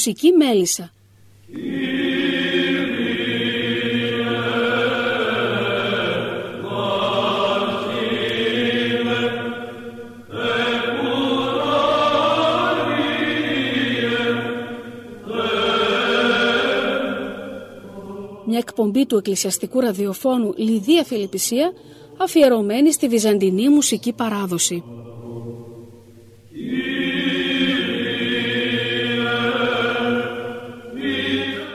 Μουσική Μέλισσα. Μια εκπομπή του εκκλησιαστικού ραδιοφώνου Λυδία Φιλιππισία, αφιερωμένη στη βυζαντινή μουσική παράδοση.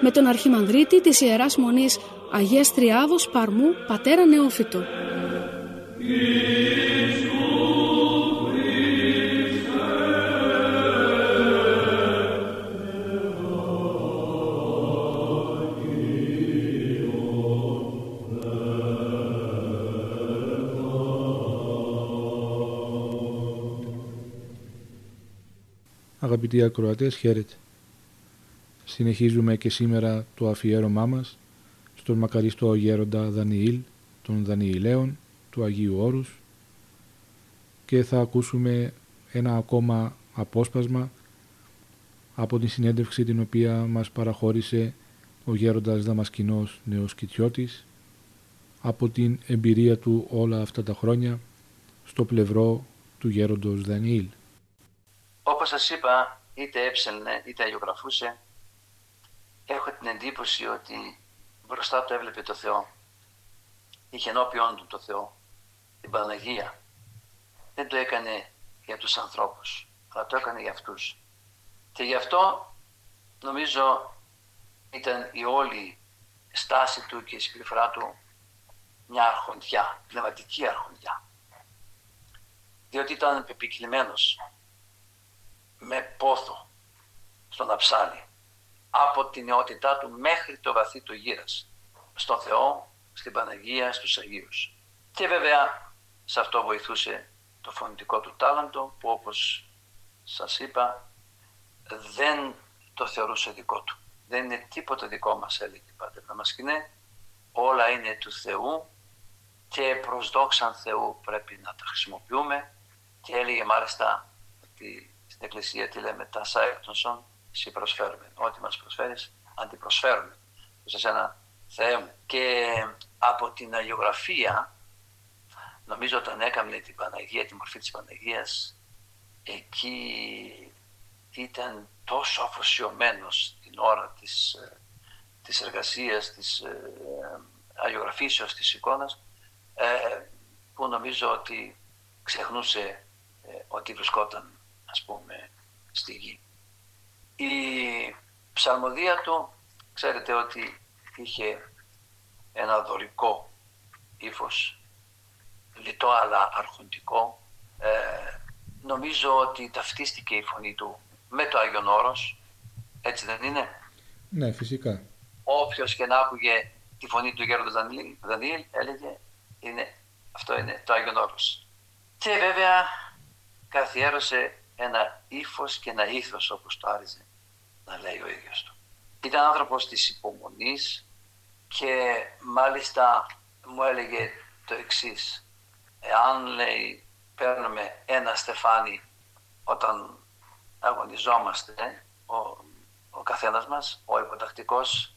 Με τον αρχιμανδρίτη της Ιεράς Μονής Αγίας Τριάδος Παρμού, πατέρα Νεόφυτο. Αγαπητοί ακροατές, χαίρετε. Συνεχίζουμε και σήμερα το αφιέρωμά μας στον μακαριστό γέροντα Δανιήλ, των Δανιηλαίων, του Αγίου Όρους, και θα ακούσουμε ένα ακόμα απόσπασμα από την συνέντευξη την οποία μας παραχώρησε ο γέροντας Δαμασκηνός Νεοσκητιώτης από την εμπειρία του όλα αυτά τα χρόνια στο πλευρό του γέροντος Δανιήλ. Όπως σας είπα, είτε έψελνε είτε αγιογραφούσε, έχω την εντύπωση ότι μπροστά του έβλεπε το Θεό. Είχε ενώπιόν του το Θεό, την Παναγία. Δεν το έκανε για τους ανθρώπους, αλλά το έκανε για αυτούς. Και γι' αυτό νομίζω ήταν η όλη στάση του και η συμπεριφορά του μια αρχοντιά, πνευματική αρχοντιά. Διότι ήταν πεπικυλημένος με πόθο στον αψάλι, από την νεότητά του μέχρι το βαθύ του γύρας, στον Θεό, στην Παναγία, στους Αγίους. Και βέβαια σε αυτό βοηθούσε το φωνητικό του τάλαντο, που όπως σας είπα δεν το θεωρούσε δικό του. Δεν είναι τίποτα δικό μας, έλεγε Πάτερ Δαμασκηνέ, όλα είναι του Θεού και προς δόξαν Θεού πρέπει να τα χρησιμοποιούμε. Και έλεγε μάλιστα ότι στην Εκκλησία τη λέμε τα σάικτονσον, εσύ προσφέρουμε. Ό,τι μας προσφέρεις, αντιπροσφέρουμε προς εσένα, Θεέ μου. Και από την αγιογραφία, νομίζω όταν έκαμνε την Παναγία, τη μορφή της Παναγίας, εκεί ήταν τόσο αφοσιωμένος την ώρα της εργασίας, της αγιογραφήσεως της εικόνας, που νομίζω ότι ξεχνούσε ότι βρισκόταν, ας πούμε, στη γη. Η ψαλμοδία του, ξέρετε ότι είχε ένα δωρικό ύφος, λιτό αλλά αρχοντικό. Νομίζω ότι ταυτίστηκε η φωνή του με το Άγιον Όρος, έτσι δεν είναι? Ναι, φυσικά. Όποιος και να άκουγε τη φωνή του γέροντα Δανιήλ έλεγε αυτό είναι το Άγιον Όρος. Και βέβαια καθιέρωσε ένα ύφος και ένα ήθος, όπως το άριζε να λέει ο ίδιος του. Ήταν άνθρωπος της υπομονής και μάλιστα μου έλεγε το εξής. Εάν, λέει, παίρνουμε ένα στεφάνι όταν αγωνιζόμαστε, ο καθένας μας, ο υποτακτικός,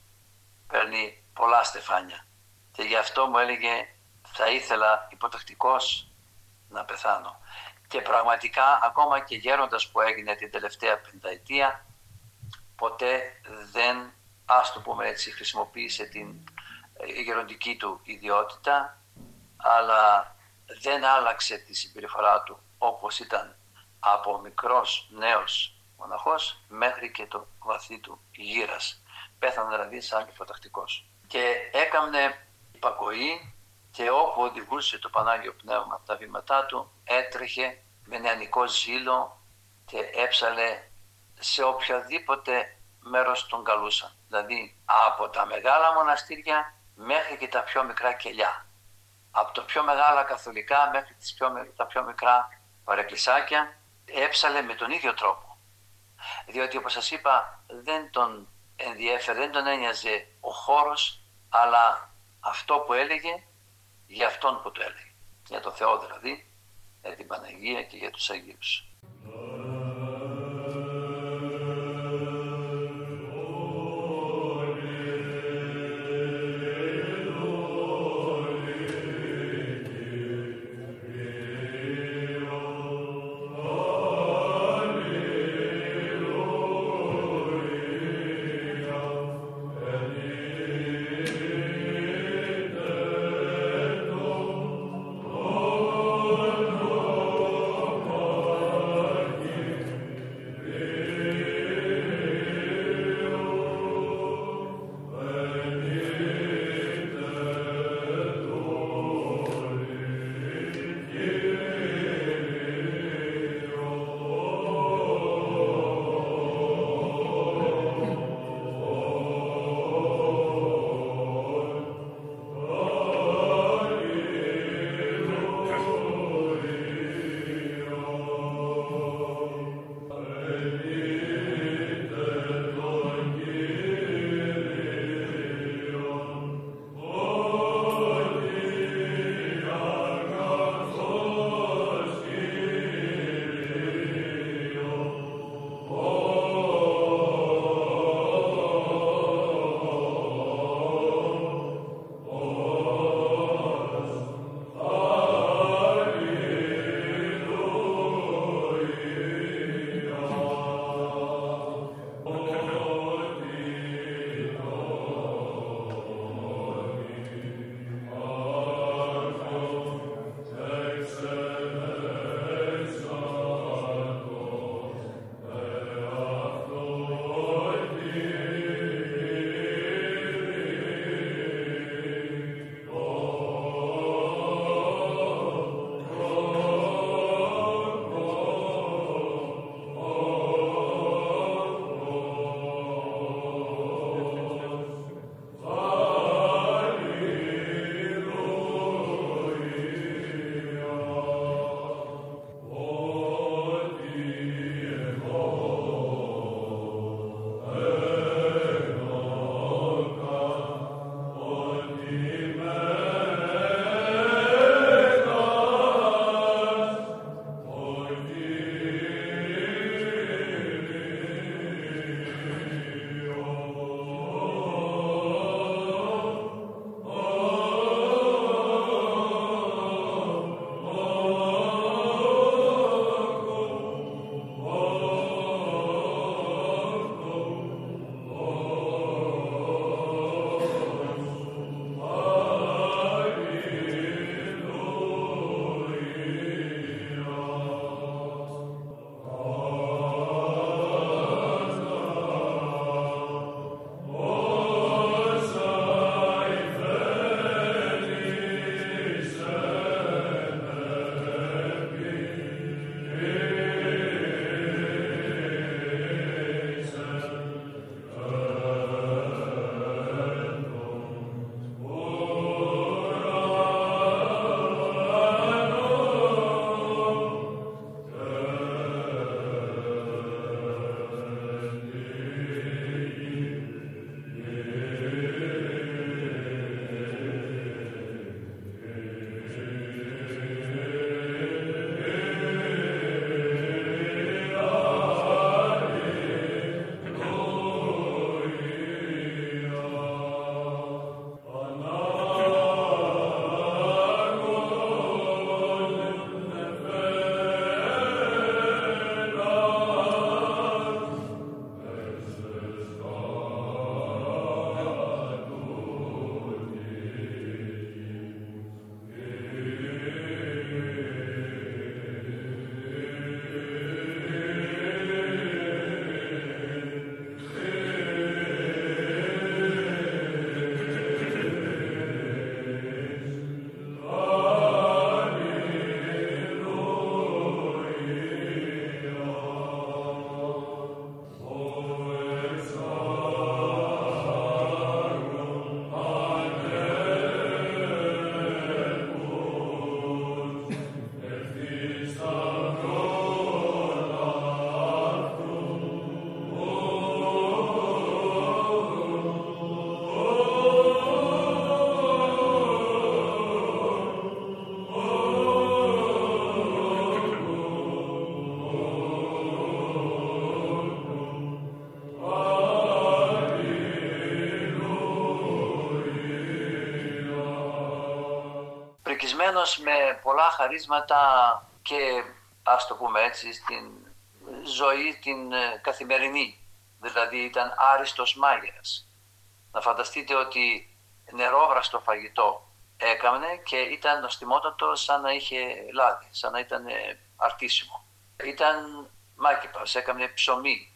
παίρνει πολλά στεφάνια. Και γι' αυτό μου έλεγε θα ήθελα υποτακτικός να πεθάνω. Και πραγματικά, ακόμα και γέροντας που έγινε την τελευταία πενταετία, ποτέ δεν, ας το πούμε έτσι, χρησιμοποίησε την γεροντική του ιδιότητα, αλλά δεν άλλαξε τη συμπεριφορά του, όπως ήταν από μικρός νέος μοναχός μέχρι και το βαθύ του γύρας. Πέθανε δηλαδή σαν υποτακτικός. Και έκαμνε υπακοή και όπου οδηγούσε το Πανάγιο Πνεύμα από τα βήματά του, έτρεχε με νεανικό ζήλο και έψαλε σε οποιοδήποτε μέρος τον καλούσαν. Δηλαδή από τα μεγάλα μοναστήρια μέχρι και τα πιο μικρά κελιά. Από τα πιο μεγάλα καθολικά μέχρι τα πιο μικρά παρεκκλησάκια, έψαλε με τον ίδιο τρόπο. Διότι όπως σας είπα δεν τον ενδιέφερε, δεν τον ένοιαζε ο χώρος, αλλά αυτό που έλεγε για αυτόν που το έλεγε. Για τον Θεό δηλαδή, για την Παναγία και για τους Αγίους. ευτυχισμένος με πολλά χαρίσματα και ας το πούμε έτσι στην ζωή την καθημερινή. Δηλαδή ήταν άριστος μάγειρας. Να φανταστείτε ότι νερόβραστο φαγητό έκαμνε και ήταν νοστιμότατο σαν να είχε λάδι, σαν να ήταν αρτίσιμο. Ήταν μάκυπας, έκαμνε ψωμί.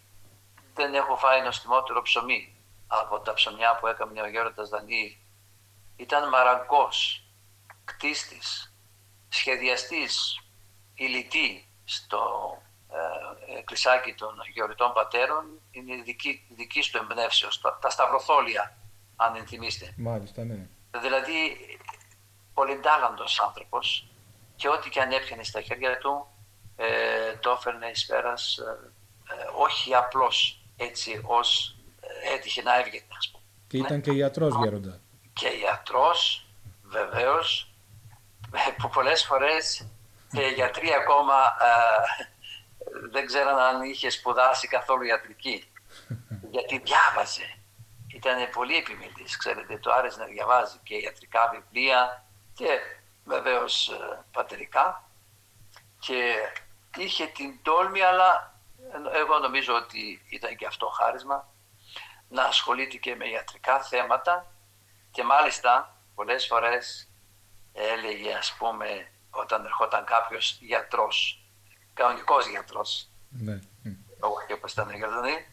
Δεν έχω φάει νοστιμότερο ψωμί από τα ψωμιά που έκαμνε ο γέροντας Δανιήλ. Ήταν μαραγκός, κτίστης, σχεδιαστής, ηλιτή στο εκκλησάκι των γεωριτών πατέρων. Είναι δική του εμπνεύσεως, τα σταυροθόλια, αν ενθυμίστε. Μάλιστα, ναι. Δηλαδή, πολυντάγαντος άνθρωπος και ό,τι και αν έπιανε στα χέρια του, το έφερνε εις πέρας, όχι απλώς έτσι ως έτυχε να έβγαινε, ας πούμε. Και ήταν και ιατρός γέροντα. Και ιατρός, βεβαίως, που πολλές φορές γιατροί ακόμα δεν ξέραν αν είχε σπουδάσει καθόλου ιατρική, γιατί διάβαζε. Ήταν πολύ επιμελής, ξέρετε, το άρεσε να διαβάζει και ιατρικά βιβλία και βεβαίως πατερικά. Και είχε την τόλμη, αλλά εγώ νομίζω ότι ήταν και αυτό χάρισμα, να ασχολείται και με ιατρικά θέματα και μάλιστα πολλές φορές έλεγε, ας πούμε, όταν ερχόταν κάποιος γιατρός, κανονικός γιατρός, όχι όπως ήταν Γερδονή,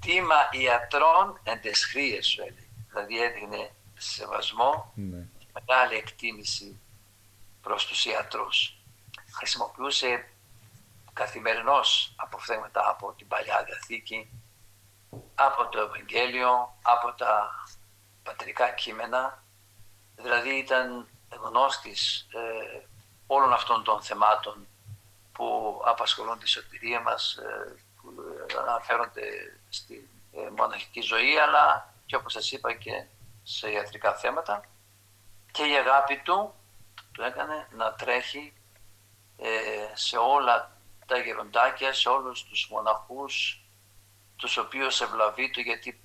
τίμα ιατρών εν τες χρίες σου έλεγε. Δηλαδή έδινε σεβασμό, μεγάλη εκτίμηση προς τους ιατρούς. Χρησιμοποιούσε καθημερινώς αποφθέγματα από την Παλιά Διαθήκη, από το Ευαγγέλιο, από τα πατρικά κείμενα. Δηλαδή ήταν γνώστης όλων αυτών των θεμάτων που απασχολούν τη σωτηρία μας, που αναφέρονται στη μοναχική ζωή, αλλά και όπως σας είπα και σε ιατρικά θέματα. Και η αγάπη του του έκανε να τρέχει σε όλα τα γεροντάκια, σε όλους τους μοναχούς, τους οποίους ευλαβεί του, γιατί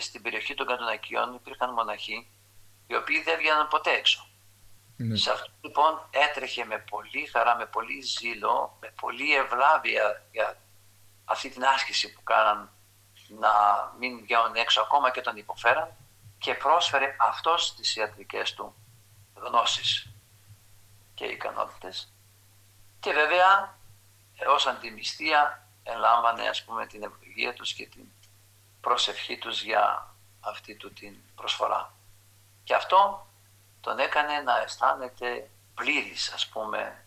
στην περιοχή των Κατουνακίων υπήρχαν μοναχοί οι οποίοι δεν βγαίναν ποτέ έξω. Ναι. Σε αυτό λοιπόν έτρεχε με πολύ χαρά, με πολύ ζήλο, με πολύ ευλάβεια για αυτή την άσκηση που κάναν να μην βγαίνουν έξω ακόμα και όταν υποφέραν, και πρόσφερε αυτός τις ιατρικές του γνώσεις και ικανότητες. Και βέβαια ως αντιμυστία ελάμβανε, ας πούμε, την ευλογία τους και την προσευχή τους για αυτή του την προσφορά. Και αυτό τον έκανε να αισθάνεται πλήρης, ας πούμε,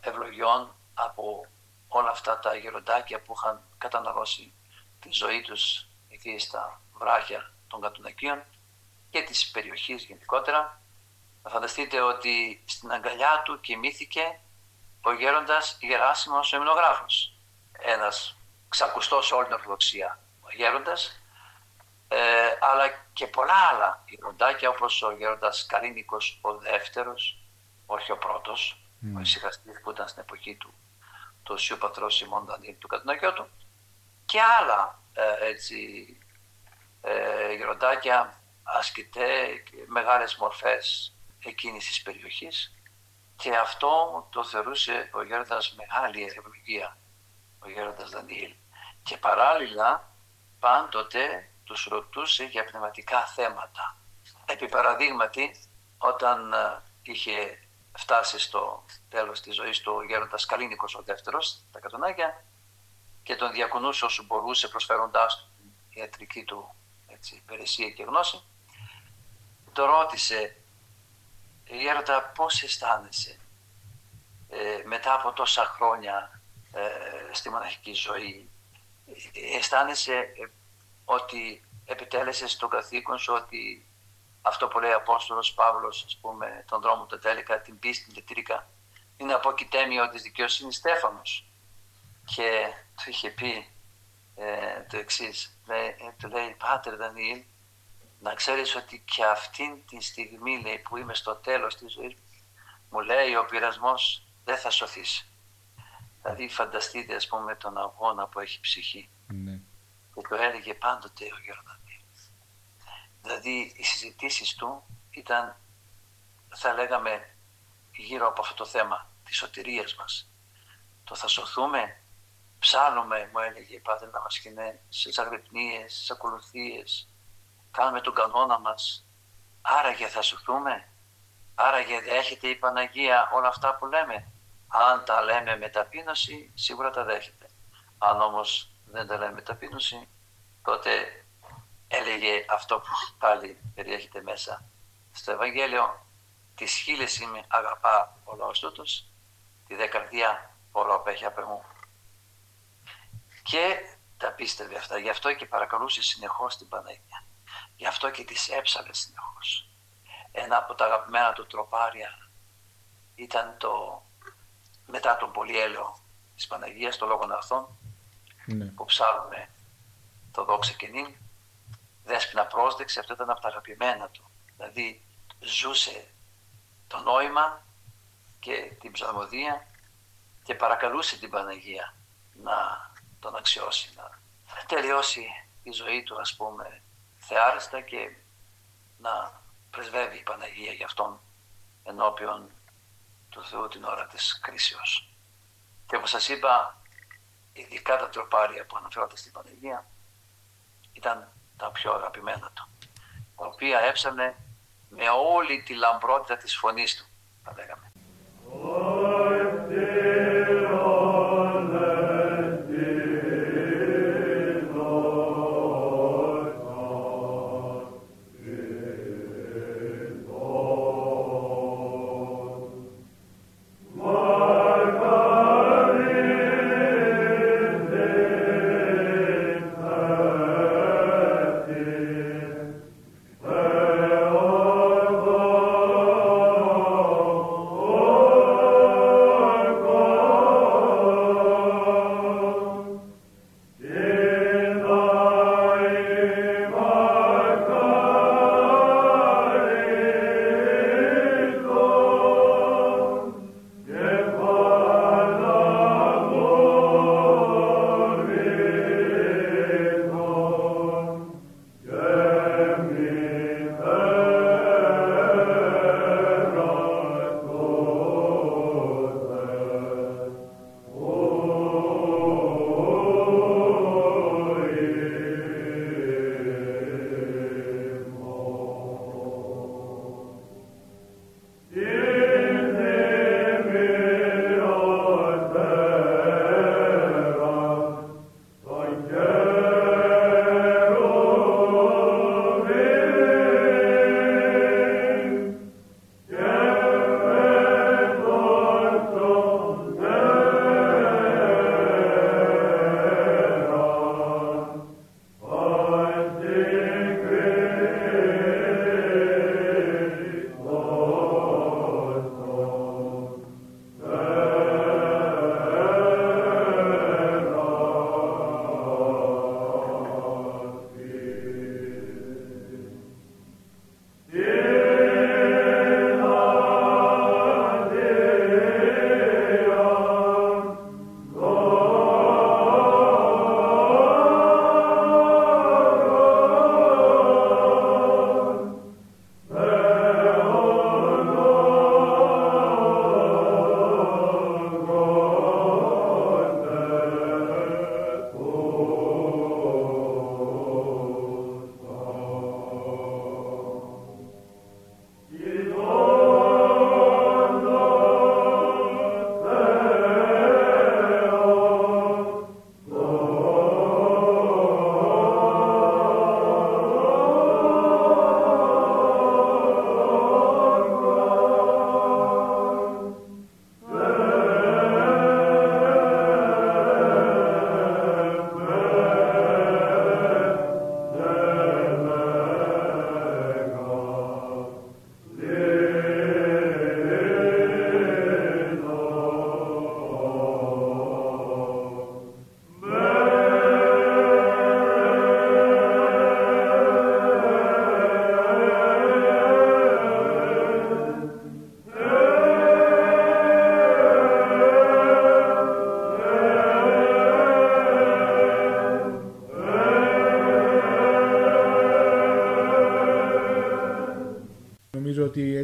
ευλογιών από όλα αυτά τα γεροντάκια που είχαν καταναλώσει τη ζωή τους εκεί στα βράχια των Κατουνακίων και της περιοχής γενικότερα. Να φανταστείτε ότι στην αγκαλιά του κοιμήθηκε ο γέροντας Γεράσιμος ο Υμνογράφος, ένας ξακουστός σε όλη την Ορθοδοξία γέροντας, αλλά και πολλά άλλα γεροντάκια, όπως ο γέροντας Καλλίνικος ο δεύτερος, όχι ο πρώτος, ο ησυχαστής που ήταν στην εποχή του, του Οσίου Πατρός Σιμών Δανιήλ του Κατουνακιώτου, και άλλα γεροντάκια ασκητέ και μεγάλες μορφές εκείνης της περιοχής. Και αυτό το θεωρούσε ο γέροντας μεγάλη ευλογία, ο γέροντας Δανιήλ. Και παράλληλα πάντοτε τους ρωτούσε για πνευματικά θέματα. Επί παραδείγματι, όταν είχε φτάσει στο τέλος της ζωής του ο γέροντας Καλλίνικος ο δεύτερος, τα Κατουνάκια, και τον διακονούσε όσο μπορούσε προσφέροντάς του την ιατρική του υπηρεσία και γνώση, τον ρώτησε: «Γέροντα, πώς αισθάνεσαι μετά από τόσα χρόνια στη μοναχική ζωή? Αισθάνεσαι ότι επιτέλεσες τον καθήκον σου, ότι αυτό που λέει ο Απόστολος Παύλος, ας πούμε, τον δρόμο του τέλικα, την πίστη, την λυτρίκα, είναι από κοιτέμιο της δικαιοσύνης Στέφανος?» Και του είχε πει το εξής, του λέει: «Πάτερ Δανιήλ, να ξέρεις ότι και αυτήν τη στιγμή, λέει, που είμαι στο τέλος της ζωής, μου λέει, ο πειρασμός δεν θα σωθείς». Δηλαδή φανταστείτε, ας πούμε, τον αγώνα που έχει η ψυχή. Ναι. Που το έλεγε πάντοτε ο γέροντας. Δηλαδή οι συζητήσεις του ήταν θα λέγαμε γύρω από αυτό το θέμα της σωτηρίας μας. Το θα σωθούμε, ψάλλουμε, μου έλεγε η Πάτερ Δαμασκηνέ, στις αγρυπνίες, στις ακολουθίες, κάνουμε τον κανόνα μας, άραγε θα σωθούμε, άραγε δέχεται η Παναγία όλα αυτά που λέμε. Αν τα λέμε με ταπείνωση, σίγουρα τα δέχεται. Αν όμως δεν τα λέμε με ταπείνωση, τότε έλεγε αυτό που πάλι περιέχεται μέσα στο Ευαγγέλιο, τις χείλες είμαι αγαπά ο λαός τούτος, τη δε καρδιά πολλό απέχει απ' εμού. Και τα πίστευε αυτά, γι' αυτό και παρακαλούσε συνεχώς την Παναγία. Γι' αυτό και τις έψαλε συνεχώς. Ένα από τα αγαπημένα του τροπάρια ήταν το μετά τον πολυέλαιο της Παναγίας, το Λόγον Αρθών, ναι, που ψάλλουμε το δόξα και νύν, Δέσποινα πρόσδεξε, αυτό ήταν από τα αγαπημένα του. Δηλαδή ζούσε το νόημα και την ψαλμοδία και παρακαλούσε την Παναγία να τον αξιώσει, να τελειώσει η ζωή του, ας πούμε, θεάριστα και να πρεσβεύει η Παναγία για αυτόν ενώπιον του Θεού την ώρα της κρίσεως. Και όπως σας είπα, ειδικά τα τροπάρια που αναφέρονται στην Παναγία ήταν τα πιο αγαπημένα του, τα οποία έψανε με όλη τη λαμπρότητα της φωνής του, θα λέγαμε.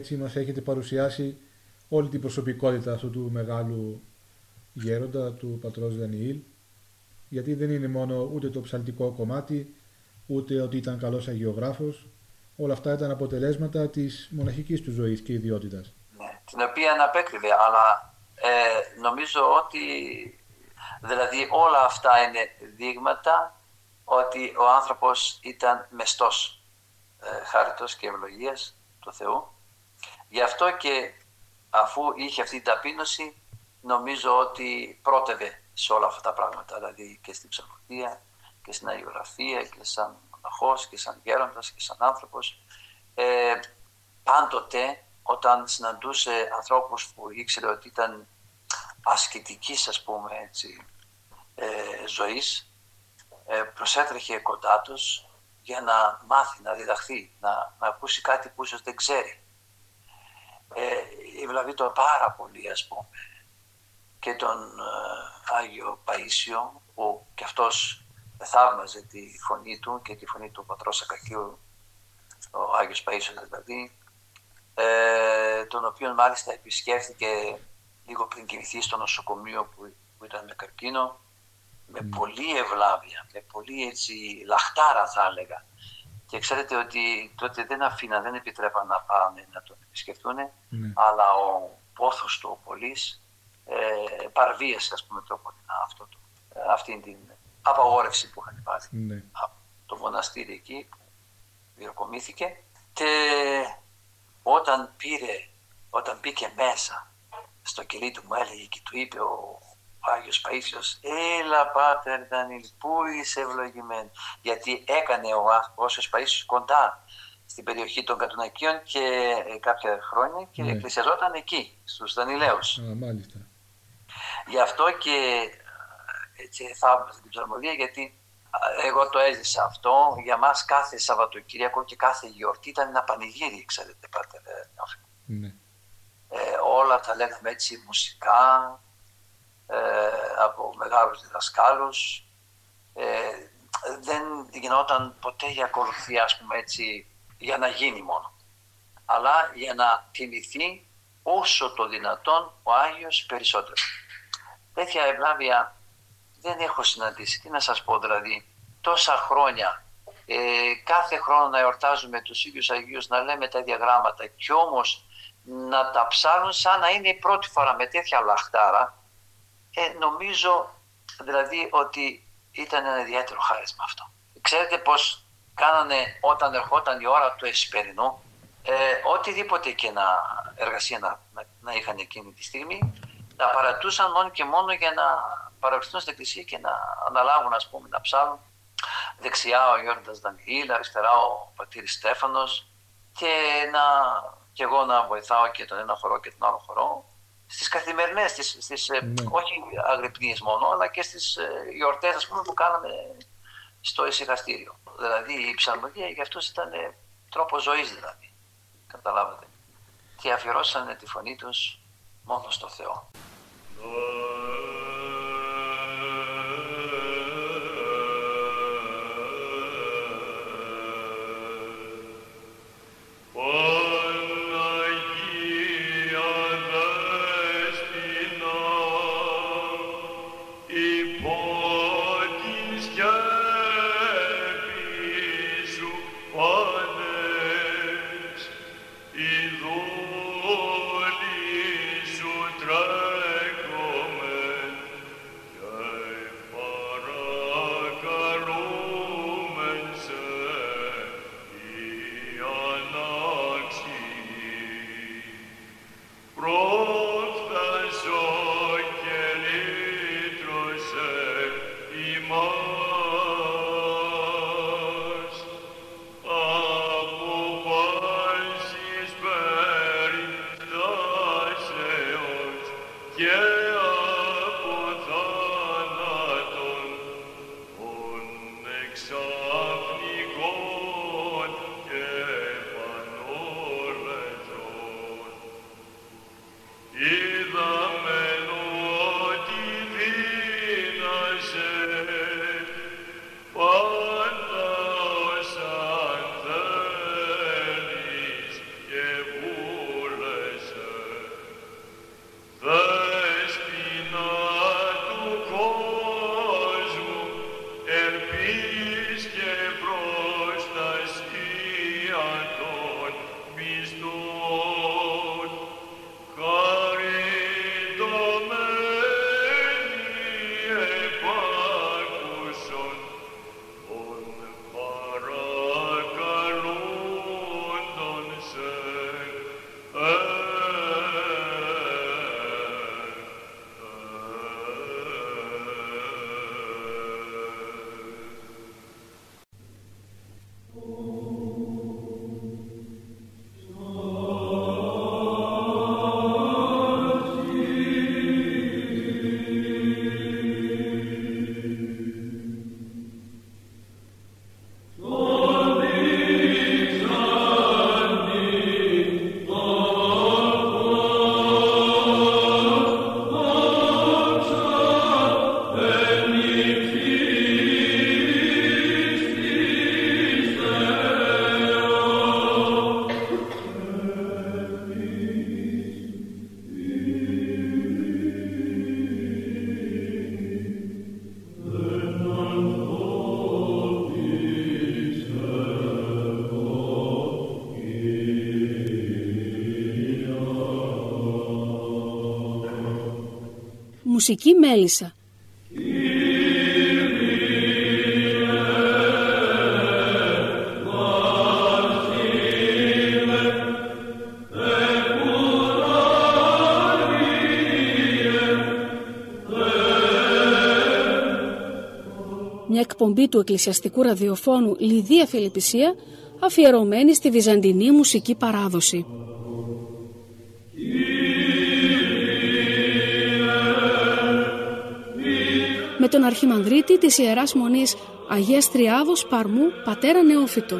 έτσι μας έχετε παρουσιάσει όλη την προσωπικότητα αυτού του μεγάλου γέροντα, του πατρός Δανιήλ, γιατί δεν είναι μόνο ούτε το ψαλτικό κομμάτι, ούτε ότι ήταν καλός αγιογράφος. Όλα αυτά ήταν αποτελέσματα της μοναχικής του ζωής και ιδιότητας. Ναι, την οποία αναπέκρυβε, αλλά νομίζω ότι δηλαδή όλα αυτά είναι δείγματα ότι ο άνθρωπος ήταν μεστός χάριτος και ευλογίας του Θεού. Γι' αυτό και αφού είχε αυτή την ταπείνωση, νομίζω ότι πρότευε σε όλα αυτά τα πράγματα, δηλαδή και στην ψαλμοδία και στην αγιογραφία και σαν μοναχός και σαν γέροντας και σαν άνθρωπος. Πάντοτε όταν συναντούσε ανθρώπους που ήξερε ότι ήταν ασκητικής, ας πούμε έτσι, ζωής, προσέτρεχε κοντά τους για να μάθει, να διδαχθεί, να ακούσει κάτι που ίσως δεν ξέρει. Ευλαβεί τον πάρα πολύ, ας πούμε, και τον Άγιο Παΐσιο, που κι αυτός θαύμαζε τη φωνή του και τη φωνή του πατρός Ακακίου, ο Άγιος Παΐσιος δηλαδή, τον οποίο μάλιστα επισκέφθηκε λίγο πριν κινηθεί στο νοσοκομείο που ήταν με καρκίνο, με πολύ ευλάβεια, με πολύ έτσι λαχτάρα θα έλεγα. Και ξέρετε ότι τότε δεν αφήναν, δεν επιτρέπαν να πάνε να τον επισκεφτούν, αλλά ο πόθος του, ο πολύς, παρβίασε, ας πούμε, αυτήν την απαγόρευση που είχαν πάρει από το μοναστήρι εκεί που διακομήθηκε. Και όταν μπήκε μέσα στο κελί του, μου έλεγε και του είπε ο Άγιος Παΐσιος: «Έλα πάτερ Δανιήλ, πού είσαι ευλογημένο?» Γιατί έκανε ο Άγιος Παΐσιος κοντά στην περιοχή των Κατουνακίων και κάποια χρόνια και εκκλησιαζόταν εκεί, στους Δανιηλαίους. Μάλιστα. Γι' αυτό και έτσι θαύμασα την ψαλμοδία, γιατί εγώ το έζησα αυτό. Για μας κάθε Σαββατοκύριακο και κάθε γιορτή ήταν ένα πανηγύρι, ξέρετε, πάτερ Νεόφυτο. Όλα τα λέγαμε έτσι μουσικά, από μεγάλους διδασκάλους. Δεν γινόταν ποτέ για ακολουθία, ας πούμε έτσι, για να γίνει μόνο, αλλά για να τιμηθεί όσο το δυνατόν ο Άγιος περισσότερο. Τέτοια ευλάβεια δεν έχω συναντήσει. Τι να σας πω δηλαδή, τόσα χρόνια, κάθε χρόνο να εορτάζουμε τους ίδιους Αγίους, να λέμε τα ίδια γράμματα, κι όμως να τα ψάρουν σαν να είναι η πρώτη φορά με τέτοια λαχτάρα. Νομίζω δηλαδή ότι ήταν ένα ιδιαίτερο χάρισμα αυτό. Ξέρετε πως κάνανε όταν ερχόταν η ώρα του εσπερινού, οτιδήποτε και εργασία να είχαν εκείνη τη στιγμή, τα παρατούσαν μόνο και μόνο για να παραβρεθούν στην εκκλησία και να αναλάβουν, ας πούμε, να ψάλουν. Δεξιά ο γέροντας Δανιήλ, αριστερά ο πατήρ Στέφανος, και εγώ να βοηθάω και τον ένα χορό και τον άλλο χορό. Στις καθημερινές, όχι αγρυπνίες μόνο, αλλά και στις γιορτές, ας πούμε, που κάναμε στο ησυχαστήριο. Δηλαδή η ψαλμοδία για αυτούς ήταν τρόπος ζωής, δηλαδή, καταλάβατε. Και αφιερώσανε τη φωνή τους μόνο στο Θεό. Μουσική Μέλισσα. Μια εκπομπή του εκκλησιαστικού ραδιοφώνου Λυδία Φιλιππισία, αφιερωμένη στη βυζαντινή μουσική παράδοση. Με τον αρχιμανδρίτη της Ιεράς Μονής Αγίας Τριάδος Παρμού, πατέρα Νεόφυτο.